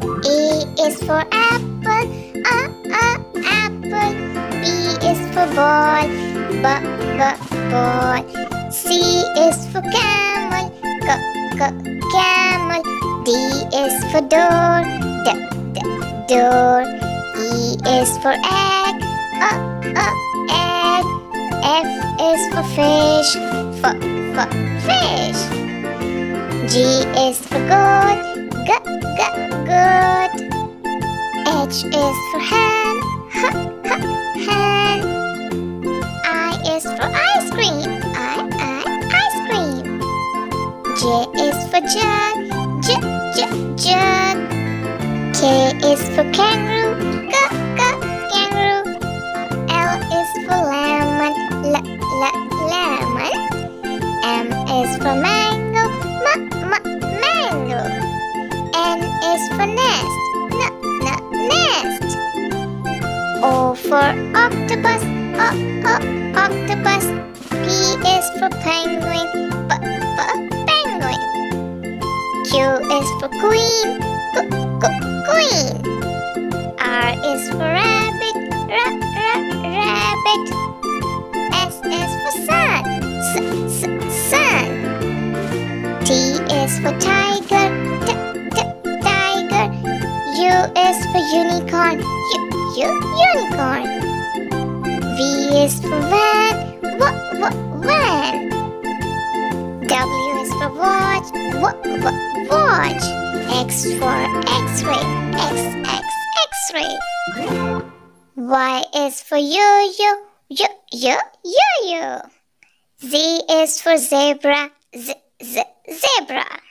A is for apple, apple. B is for ball, ball. C is for camel, camel. D is for door, door. E is for egg, egg. F is for fish, fish. G is for goat, goat. H is for hand, hand. I is for ice cream, ice cream. J is for jug, jug. K is for kangaroo, kangaroo. L is for lemon, lemon. M is for mango, mango. N is for nest, nest. O for octopus, octopus. P is for penguin, penguin. Q is for queen, queen. R is for rabbit, rabbit. S is for sun, sun. T is for tiger, tiger. U is for unicorn, unicorn. V is for van, van. W is for watch, watch. X for X-ray, X-ray. Y is for yo-yo. Z is for zebra, zebra.